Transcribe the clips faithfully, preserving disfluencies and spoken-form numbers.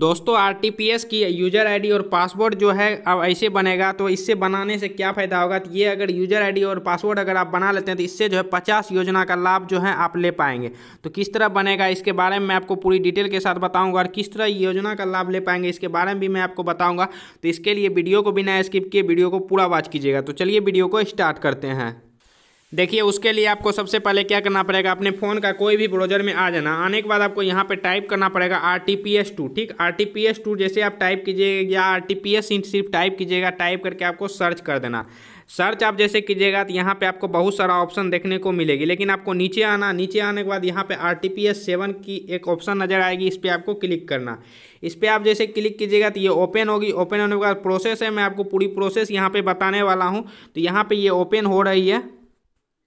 दोस्तों आरटीपीएस की user ID और पासवर्ड जो है अब ऐसे बनेगा, तो इससे बनाने से क्या फ़ायदा होगा, तो ये अगर यूज़र आईडी और पासवर्ड अगर आप बना लेते हैं तो इससे जो है पचास योजना का लाभ जो है आप ले पाएंगे। तो किस तरह बनेगा इसके बारे में मैं आपको पूरी डिटेल के साथ बताऊंगा और किस तरह योजना का लाभ ले पाएंगे इसके बारे में भी मैं आपको बताऊँगा। तो इसके लिए वीडियो को बिना स्किप किए वीडियो को पूरा वॉच कीजिएगा। तो चलिए वीडियो को स्टार्ट करते हैं। देखिए उसके लिए आपको सबसे पहले क्या करना पड़ेगा, अपने फ़ोन का कोई भी ब्राउज़र में आ जाना। आने के बाद आपको यहाँ पे टाइप करना पड़ेगा R T P S two, ठीक। R T P S two जैसे आप टाइप कीजिएगा या आर टी पी एस सिर्फ टाइप कीजिएगा, टाइप करके आपको सर्च कर देना। सर्च आप जैसे कीजिएगा तो यहाँ पे आपको बहुत सारा ऑप्शन देखने को मिलेगी, लेकिन आपको नीचे आना। नीचे आने के बाद यहाँ पे R T P S seven की एक ऑप्शन नज़र आएगी, इस पर आपको क्लिक करना। इस पर आप जैसे क्लिक कीजिएगा तो ये ओपन होगी। ओपन होने के बाद प्रोसेस है, मैं आपको पूरी प्रोसेस यहाँ पर बताने वाला हूँ। तो यहाँ पर ये ओपन हो रही है,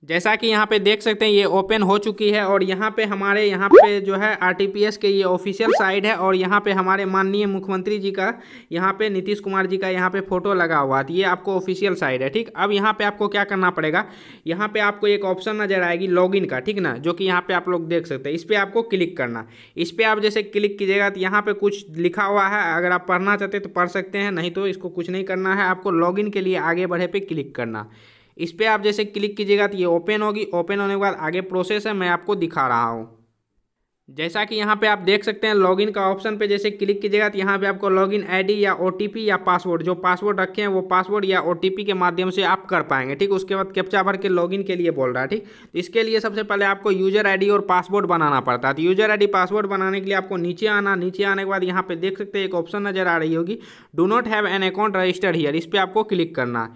जैसा कि यहाँ पे देख सकते हैं ये ओपन हो चुकी है। और यहाँ पे हमारे यहाँ पे जो है आर टी पी एस के ये ऑफिशियल साइट है और यहाँ पे हमारे माननीय मुख्यमंत्री जी का, यहाँ पे नीतीश कुमार जी का यहाँ पे फोटो लगा हुआ है। ये आपको ऑफिशियल साइट है, ठीक। अब यहाँ पे आपको क्या करना पड़ेगा, यहाँ पे आपको एक ऑप्शन नजर आएगी लॉगिन का, ठीक ना, जो कि यहाँ पर आप लोग देख सकते हैं। इस पर आपको क्लिक करना। इस पर आप जैसे क्लिक कीजिएगा तो यहाँ पर कुछ लिखा हुआ है, अगर आप पढ़ना चाहते तो पढ़ सकते हैं, नहीं तो इसको कुछ नहीं करना है। आपको लॉगिन के लिए आगे बढ़े पर क्लिक करना। इस पर आप जैसे क्लिक कीजिएगा तो ये ओपन होगी। ओपन होने के बाद आगे प्रोसेस है, मैं आपको दिखा रहा हूँ। जैसा कि यहाँ पे आप देख सकते हैं लॉगिन का ऑप्शन पे जैसे क्लिक कीजिएगा तो यहाँ पे आपको लॉगिन आईडी या ओटीपी या पासवर्ड, जो पासवर्ड रखे हैं वो पासवर्ड या ओटीपी के माध्यम से आप कर पाएंगे, ठीक। उसके बाद कैप्चा भर के लॉगिन के लिए बोल रहा है, ठीक। इसके लिए सबसे पहले आपको यूज़र आईडी और पासवर्ड बनाना पड़ता है। तो यूज़र आईडी पासवर्ड बनाने के लिए आपको नीचे आना। नीचे आने के बाद यहाँ पर देख सकते हैं एक ऑप्शन नजर आ रही होगी, do not have an account registered here, इस पर आपको क्लिक करना।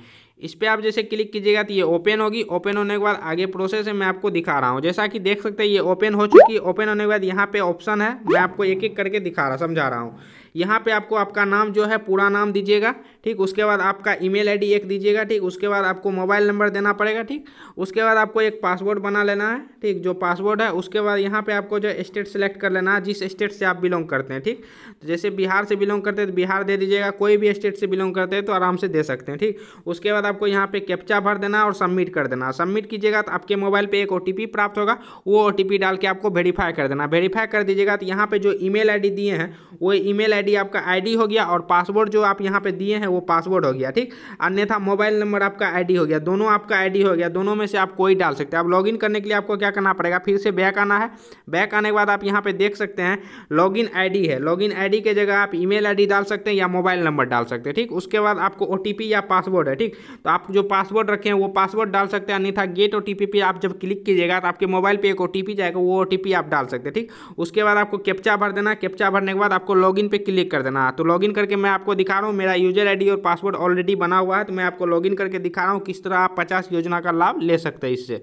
इस पर आप जैसे क्लिक कीजिएगा तो ये ओपन होगी। ओपन होने के बाद आगे प्रोसेस है, मैं आपको दिखा रहा हूँ। जैसा कि देख सकते हैं ये ओपन हो चुकी है। ओपन होने के बाद यहाँ पे ऑप्शन है, मैं आपको एक एक करके दिखा रहा समझा रहा हूँ। यहाँ पे आपको आपका नाम जो है पूरा नाम दीजिएगा, ठीक। उसके बाद आपका ईमेल आईडी एक दीजिएगा, ठीक। उसके बाद आपको मोबाइल नंबर देना पड़ेगा, ठीक। उसके बाद आपको एक पासवर्ड बना लेना है, ठीक, जो पासवर्ड है। उसके बाद यहाँ पे आपको जो स्टेट सेलेक्ट कर लेना है, जिस स्टेट से आप बिलोंग करते हैं, ठीक। जैसे बिहार से बिलोंग करते हैं तो बिहार दे दीजिएगा, कोई भी स्टेट से बिलोंग करते हैं तो आराम से दे सकते हैं, ठीक। उसके बाद आपको यहाँ पे कैप्चा भर देना और सबमिट कर देना। सबमिट कीजिएगा तो आपके मोबाइल पे एक ओटीपी प्राप्त होगा, वो ओटीपी डाल के आपको वेरीफाई कर देना। वेरीफाई कर दीजिएगा तो यहाँ पे जो ईमेल आईडी दिए हैं वो ईमेल आईडी आपका आईडी हो गया और पासवर्ड जो आप यहाँ पे दिए हैं वो पासवर्ड हो गया, ठीक। अन्यथा मोबाइल नंबर आपका आईडी हो गया, दोनों आपका आईडी हो गया, दोनों में से आप कोई डाल सकते हैं। अब लॉगिन करने के लिए आपको क्या करना पड़ेगा, फिर से बैक आना है। बैक आने के बाद आप यहाँ पे देख सकते हैं लॉगिन आईडी है। लॉगिन आईडी के जगह आप ईमेल आईडी डाल सकते हैं या मोबाइल नंबर डाल सकते हैं, ठीक। उसके बाद आपको ओटीपी या पासवर्ड है, ठीक, तो आप जो पासवर्ड रखे हैं वो पासवर्ड डाल सकते हैं। अन्यथा गेट ओटीपी पे आप जब क्लिक कीजिएगा तो आपके मोबाइल पे एक ओटीपी जाएगा, वो ओटीपी आप डाल सकते हैं, ठीक। उसके बाद आपको कैप्चा भर देना। कैप्चा भरने के बाद आपको लॉगिन पे क्लिक कर देना। तो लॉगिन करके मैं आपको दिखा रहा हूँ, मेरा यूजर आईडी और पासवर्ड ऑलरेडी बना हुआ है, तो मैं आपको लॉगिन करके दिखा रहा हूँ किस तरह आप पचास योजना का लाभ ले सकते हैं इससे।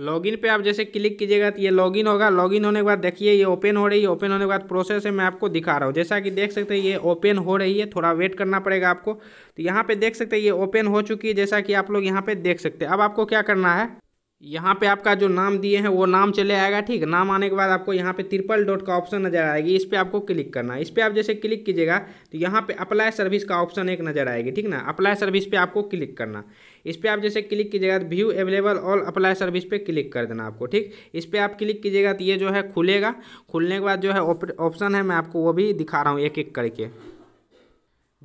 लॉगिन पे आप जैसे क्लिक कीजिएगा तो ये लॉगिन होगा। लॉगिन होने के बाद देखिए ये ओपन हो रही है। ओपन होने के बाद प्रोसेस है, मैं आपको दिखा रहा हूँ। जैसा कि देख सकते हैं ये ओपन हो रही है, थोड़ा वेट करना पड़ेगा आपको। तो यहाँ पे देख सकते हैं ये ओपन हो चुकी है, जैसा कि आप लोग यहाँ पे देख सकते हैं। अब आपको क्या करना है, यहाँ पे आपका जो नाम दिए हैं वो नाम चले आएगा, ठीक। नाम आने के बाद आपको यहाँ पे ट्रिपल डॉट का ऑप्शन नजर आएगी, इस पर आपको क्लिक करना है। इस पर आप जैसे क्लिक कीजिएगा तो यहाँ पे अप्लाई सर्विस का ऑप्शन एक नजर आएगी, ठीक ना। अप्लाई सर्विस पे आपको क्लिक करना। इस पर आप जैसे क्लिक कीजिएगा तो view available all apply service पे क्लिक कर देना आपको, ठीक। इस पर आप क्लिक कीजिएगा तो ये जो है खुलेगा। खुलने के बाद जो है ऑप्शन है, मैं आपको वो भी दिखा रहा हूँ एक एक करके।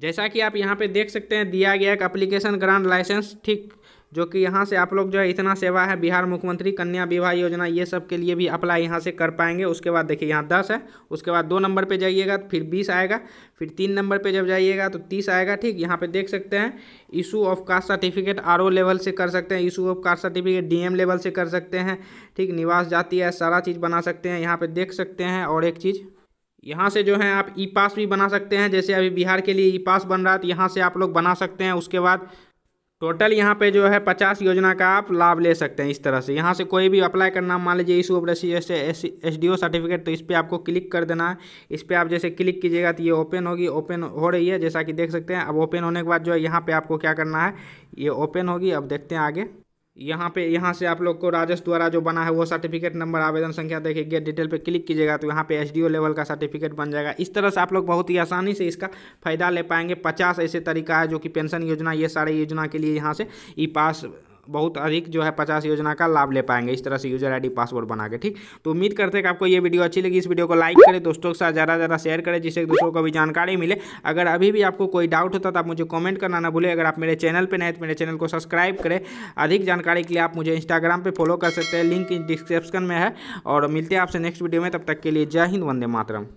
जैसा कि आप यहाँ पे देख सकते हैं दिया गया एक एप्लीकेशन ग्रांट लाइसेंस, ठीक, जो कि यहाँ से आप लोग जो है इतना सेवा है बिहार मुख्यमंत्री कन्या विवाह योजना, ये सब के लिए भी अप्लाई यहाँ से कर पाएंगे। उसके बाद देखिए यहाँ दस है, उसके बाद दो नंबर पे जाइएगा तो फिर बीस आएगा, फिर तीन नंबर पे जब जाइएगा तो तीस आएगा, ठीक। यहाँ पे देख सकते हैं issue of caste certificate R O level से कर सकते हैं, issue of caste certificate D M level से कर सकते हैं, ठीक। निवास जाति है, सारा चीज़ बना सकते हैं, यहाँ पर देख सकते हैं। और एक चीज़ यहाँ से जो है आप ई पास भी बना सकते हैं, जैसे अभी बिहार के लिए ई पास बन रहा है तो यहाँ से आप लोग बना सकते हैं। उसके बाद टोटल यहाँ पे जो है पचास योजना का आप लाभ ले सकते हैं इस तरह से। यहाँ से कोई भी अप्लाई करना, मान लीजिए issue of S D O certificate, तो इस पर आपको क्लिक कर देना है। इस पर आप जैसे क्लिक कीजिएगा तो ये ओपन होगी। ओपन हो रही है जैसा कि देख सकते हैं। अब ओपन होने के बाद जो है यहाँ पे आपको क्या करना है, ये ओपन होगी। अब देखते हैं आगे। यहाँ पे यहाँ से आप लोग को राजस्व द्वारा जो बना है वो सर्टिफिकेट नंबर, आवेदन संख्या, देखिए गेट डिटेल पे क्लिक कीजिएगा तो यहाँ पे एसडीओ लेवल का सर्टिफिकेट बन जाएगा। इस तरह से आप लोग बहुत ही आसानी से इसका फ़ायदा ले पाएंगे। पचास ऐसे तरीका है जो कि पेंशन योजना, ये सारे योजना के लिए यहाँ से ई पास बहुत अधिक जो है पचास योजना का लाभ ले पाएंगे इस तरह से यूजर आईडी पासवर्ड बना के। ठीक, तो उम्मीद करते हैं कि आपको ये वीडियो अच्छी लगी। इस वीडियो को लाइक करें, दोस्तों के साथ ज़्यादा ज़्यादा शेयर करें जिससे दूसरों को भी जानकारी मिले। अगर अभी भी आपको कोई डाउट होता तो आप मुझे कॉमेंट करना ना भूलें। अगर आप मेरे चैनल पर नए तो मेरे चैनल को सब्सक्राइब करें। अधिक जानकारी के लिए आप मुझे इंस्टाग्राम पर फॉलो कर सकते हैं, लिंक डिस्क्रिप्शन में है। और मिलते हैं आपसे नेक्स्ट वीडियो में, तब तक के लिए जय हिंद, वंदे मातरम।